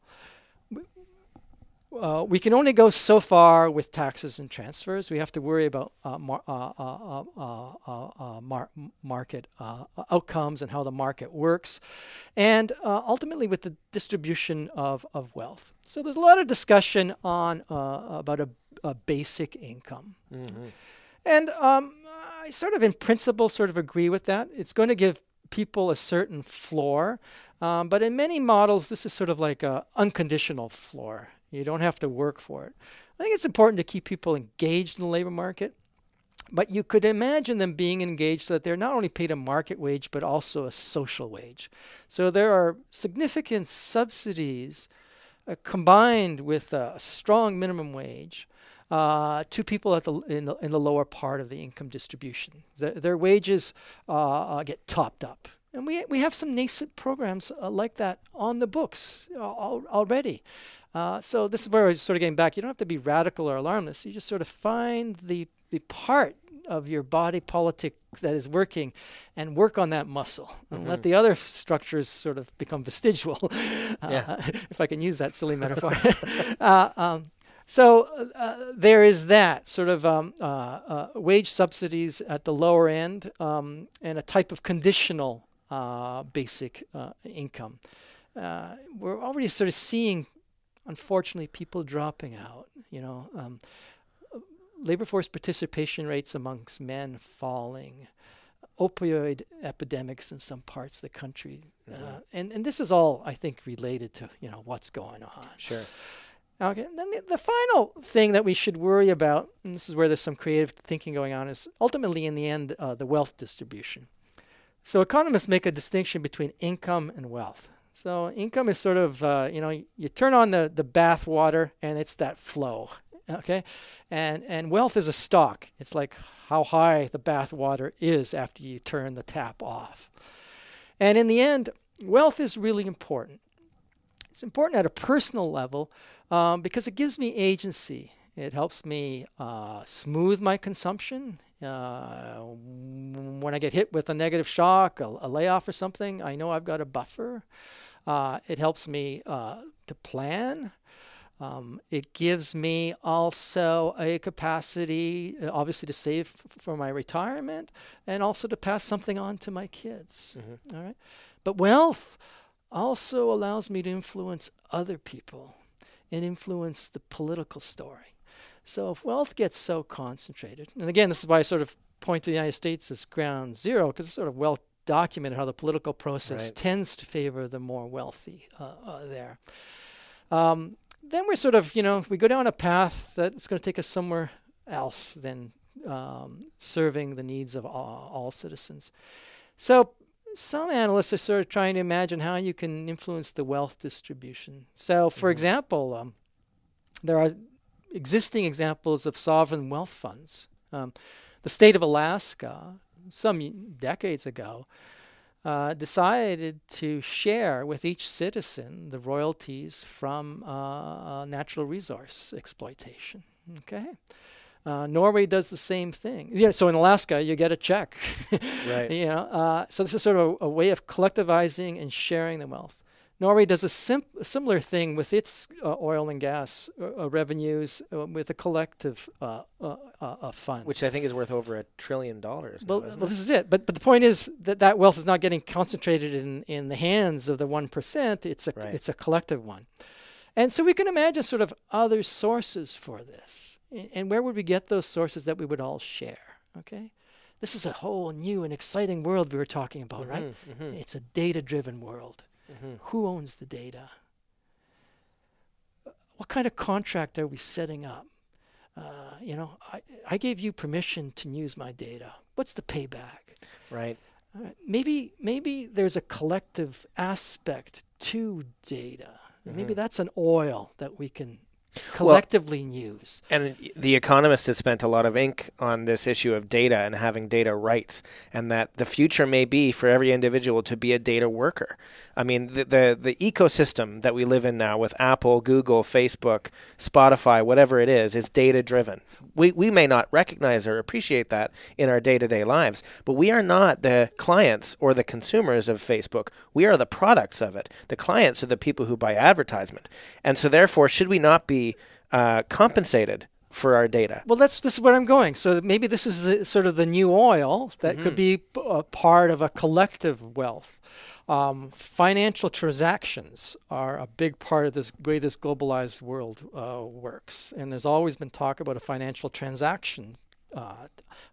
Uh, we can only go so far with taxes and transfers. We have to worry about uh, mar uh, uh, uh, uh, uh, mar market uh, outcomes and how the market works, and uh, ultimately with the distribution of, of wealth. So there's a lot of discussion on uh, about a, a basic income. Mm-hmm. And um, I sort of in principle sort of agree with that. It's going to give people a certain floor, um, but in many models this is sort of like an unconditional floor. You don't have to work for it. I think it's important to keep people engaged in the labor market, but you could imagine them being engaged so that they're not only paid a market wage, but also a social wage. So there are significant subsidies uh, combined with uh, a strong minimum wage uh, to people at the, in, the, in the lower part of the income distribution. The, their wages uh, uh, get topped up. And we, we have some nascent programs uh, like that on the books uh, al already. Uh, so this is where I was sort of getting back. You don't have to be radical or alarmist. You just sort of find the, the part of your body politic that is working and work on that muscle and mm-hmm. let the other structures sort of become vestigial, uh, yeah. if I can use that silly metaphor. uh, um, so uh, there is that sort of um, uh, uh, wage subsidies at the lower end um, and a type of conditional uh, basic uh, income. Uh, we're already sort of seeing, unfortunately, people dropping out, you know, um, labor force participation rates amongst men falling, opioid epidemics in some parts of the country. Mm-hmm. uh, and, and this is all, I think, related to, you know, what's going on. Sure. Okay. And then the, the final thing that we should worry about, and this is where there's some creative thinking going on, is ultimately, in the end, uh, the wealth distribution. So economists make a distinction between income and wealth. So income is sort of, uh, you know, you turn on the, the bath water and it's that flow. Okay, and and wealth is a stock. It's like how high the bath water is after you turn the tap off. And in the end, wealth is really important. It's important at a personal level um, because it gives me agency. It helps me uh, smooth my consumption. Uh, when I get hit with a negative shock, a, a layoff or something, I know I've got a buffer. Uh, it helps me uh, to plan. Um, it gives me also a capacity, uh, obviously, to save f for my retirement and also to pass something on to my kids. Mm-hmm. All right? But wealth also allows me to influence other people and influence the political story. So if wealth gets so concentrated, and again, this is why I sort of point to the United States as ground zero, because it's sort of well documented how the political process right. tends to favor the more wealthy uh, uh, there. Um, Then we're sort of, you know, we go down a path that's going to take us somewhere else than um, serving the needs of all, all citizens. So some analysts are sort of trying to imagine how you can influence the wealth distribution. So, for mm-hmm. example, um, there are existing examples of sovereign wealth funds. Um, the state of Alaska, some decades ago, Uh, decided to share with each citizen the royalties from uh, natural resource exploitation. Okay, uh, Norway does the same thing. Yeah, so in Alaska, you get a check. Right. You know, uh, so this is sort of a, a way of collectivizing and sharing the wealth. Norway does a, sim a similar thing with its uh, oil and gas uh, revenues uh, with a collective uh, uh, uh, fund. Which I think is worth over a trillion dollars. Well, now, well this is it. But, but the point is that that wealth is not getting concentrated in, in the hands of the one percent. It's a, right. it's a collective one. And so we can imagine sort of other sources for this. And, and where would we get those sources that we would all share? Okay. This is a whole new and exciting world we were talking about, mm-hmm, right? Mm-hmm. It's a data-driven world. Mm-hmm. Who owns the data? What kind of contract are we setting up? Uh, you know, I, I gave you permission to use my data. What's the payback? Right. Uh, maybe, maybe there's a collective aspect to data. Mm-hmm. Maybe that's an oil that we can collectively well, use. And The Economist has spent a lot of ink on this issue of data and having data rights, and that the future may be for every individual to be a data worker. I mean, the, the, the ecosystem that we live in now with Apple, Google, Facebook, Spotify, whatever it is, is data-driven. We, we may not recognize or appreciate that in our day-to-day lives, but we are not the clients or the consumers of Facebook. We are the products of it. The clients are the people who buy advertisement. And so therefore, should we not be Uh, compensated for our data? Well, that's this is where I'm going. So maybe this is the, sort of the new oil that mm-hmm. could be a part of a collective wealth. Um, financial transactions are a big part of this way this globalized world uh, works, and there's always been talk about a financial transaction uh,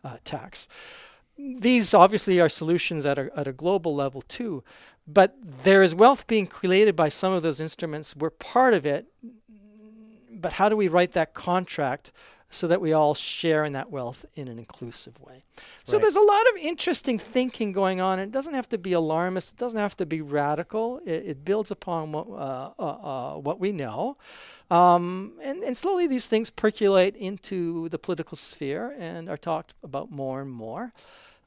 uh, tax. These obviously are solutions at a, at a global level too, but there is wealth being created by some of those instruments. We're part of it. But how do we write that contract so that we all share in that wealth in an inclusive way? So right. there's a lot of interesting thinking going on. It doesn't have to be alarmist. It doesn't have to be radical. It, it builds upon what, uh, uh, uh, what we know. Um, and, and slowly these things percolate into the political sphere and are talked about more and more.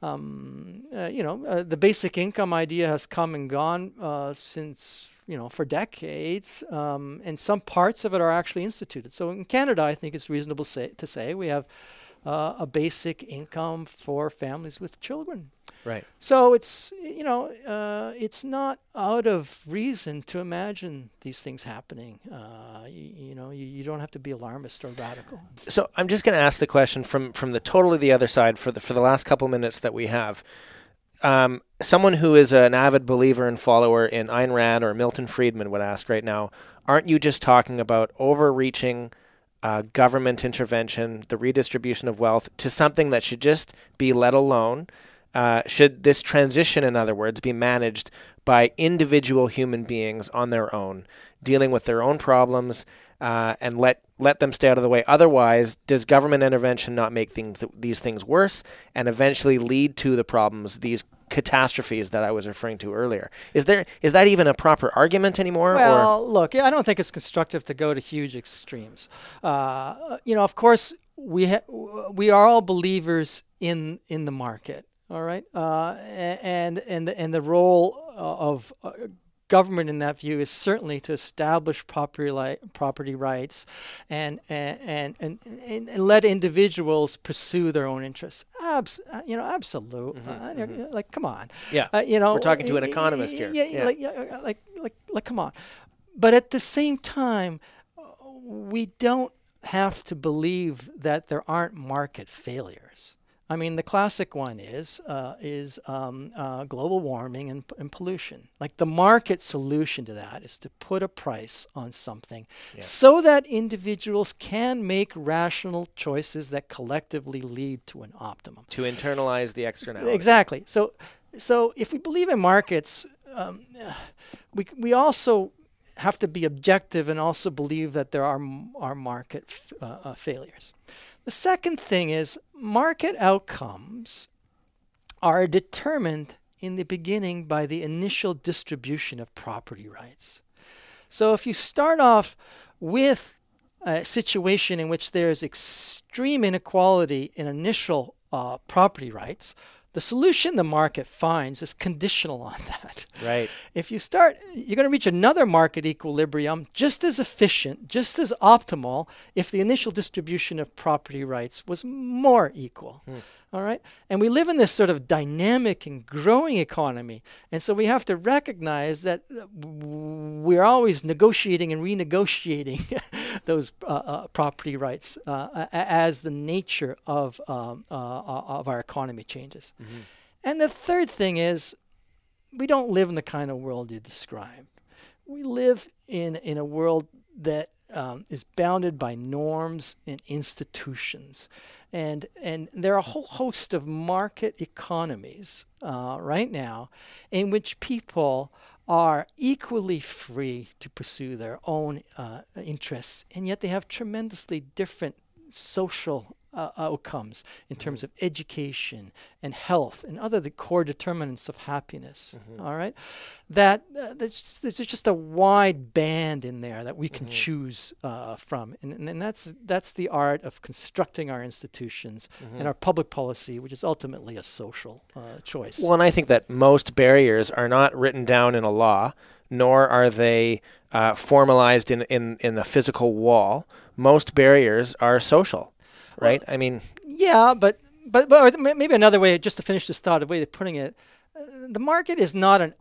Um, uh, you know, uh, the basic income idea has come and gone uh, since, you know, for decades, um, and some parts of it are actually instituted. So in Canada, I think it's reasonable say, to say we have uh, a basic income for families with children. Right. So it's, you know, uh, it's not out of reason to imagine these things happening. Uh, you, you know, you, you don't have to be alarmist or radical. So I'm just going to ask the question from from the totally the other side for the for the last couple minutes that we have. Um, someone who is an avid believer and follower in Ayn Rand or Milton Friedman would ask right now, aren't you just talking about overreaching uh, government intervention, the redistribution of wealth to something that should just be let alone? Uh, should this transition, in other words, be managed by individual human beings on their own, dealing with their own problems, uh, and let let them stay out of the way? Otherwise, does government intervention not make things th these things worse and eventually lead to the problems, these catastrophes that I was referring to earlier? Is there is that even a proper argument anymore? Well, or? Look, I don't think it's constructive to go to huge extremes. Uh, you know, of course, we ha we are all believers in in the market. All right, uh, and and the, and the role of uh, government in that view is certainly to establish property li property rights, and and and and and let individuals pursue their own interests. Abs, you know, absolute. Mm-hmm, uh, mm-hmm. Like, come on. Yeah. Uh, you know, we're talking to an economist here. Yeah, yeah. Like, like like like come on. But at the same time, we don't have to believe that there aren't market failures. I mean, the classic one is uh, is um, uh, global warming and, and pollution. Like, the market solution to that is to put a price on something, yeah, so that individuals can make rational choices that collectively lead to an optimum. To internalize the externality. Exactly. So, so if we believe in markets, um, we we also have to be objective and also believe that there are are market f uh, uh, failures. The second thing is, market outcomes are determined in the beginning by the initial distribution of property rights. So if you start off with a situation in which there is extreme inequality in initial uh, property rights, the solution the market finds is conditional on that. Right. If you start, you're going to reach another market equilibrium just as efficient, just as optimal, if the initial distribution of property rights was more equal. Mm. All right. And we live in this sort of dynamic and growing economy. And so we have to recognize that we're always negotiating and renegotiating those uh, uh, property rights uh, as the nature of, um, uh, of our economy changes. Mm-hmm. And the third thing is, we don't live in the kind of world you described. We live in, in a world that Um, is bounded by norms and institutions, and and there are a whole host of market economies uh, right now in which people are equally free to pursue their own uh, interests, and yet they have tremendously different social uh, outcomes in mm-hmm. terms of education and health and other the core determinants of happiness. Mm-hmm. All right, that uh, there's, there's just a wide band in there that we can mm-hmm. choose uh, from, and, and and that's that's the art of constructing our institutions mm-hmm. and our public policy, which is ultimately a social uh, choice. Well, and I think that most barriers are not written down in a law, nor are they uh, formalized in in in the physical wall. Most barriers are social. Right. I mean, yeah, but but, but maybe another way, just to finish this thought, a way of putting it, uh, the market is not an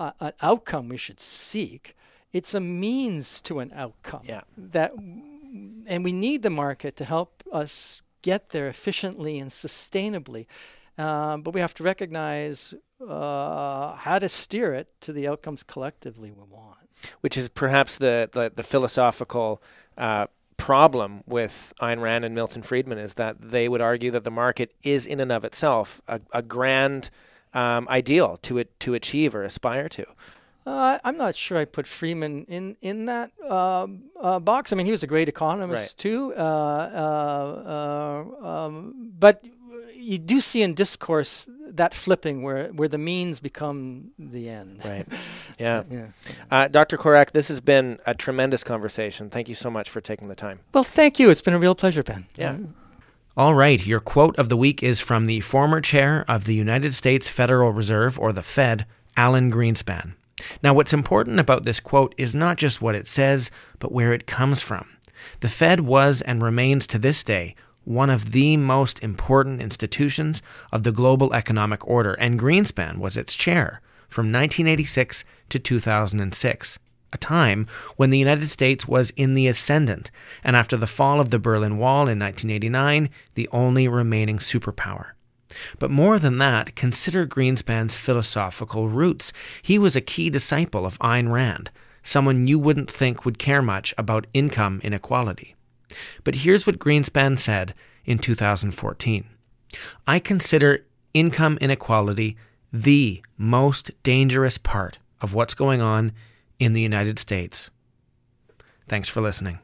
uh, an outcome we should seek. It's a means to an outcome. Yeah. That, and we need the market to help us get there efficiently and sustainably. Um, but we have to recognize uh, how to steer it to the outcomes collectively we want. Which is perhaps the the, the philosophical Uh, problem with Ayn Rand and Milton Friedman, is that they would argue that the market is in and of itself a, a grand um, ideal to it to achieve or aspire to. Uh, I'm not sure I put Friedman in in that uh, uh, box. I mean, he was a great economist, right, too, uh, uh, uh, um, but you do see in discourse that flipping where, where the means become the end. Right. Yeah. Yeah. Uh, Doctor Corak, this has been a tremendous conversation. Thank you so much for taking the time. Well, thank you. It's been a real pleasure, Ben. Yeah. All right, your quote of the week is from the former chair of the United States Federal Reserve, or the Fed, Alan Greenspan. Now, what's important about this quote is not just what it says, but where it comes from. The Fed was and remains to this day one of the most important institutions of the global economic order, and Greenspan was its chair from nineteen eighty-six to two thousand six. A time when the United States was in the ascendant, and after the fall of the Berlin Wall in nineteen eighty-nine, the only remaining superpower. But more than that, consider Greenspan's philosophical roots. He was a key disciple of Ayn Rand, someone you wouldn't think would care much about income inequality. But here's what Greenspan said in two thousand fourteen. I consider income inequality the most dangerous part of what's going on in the United States. Thanks for listening.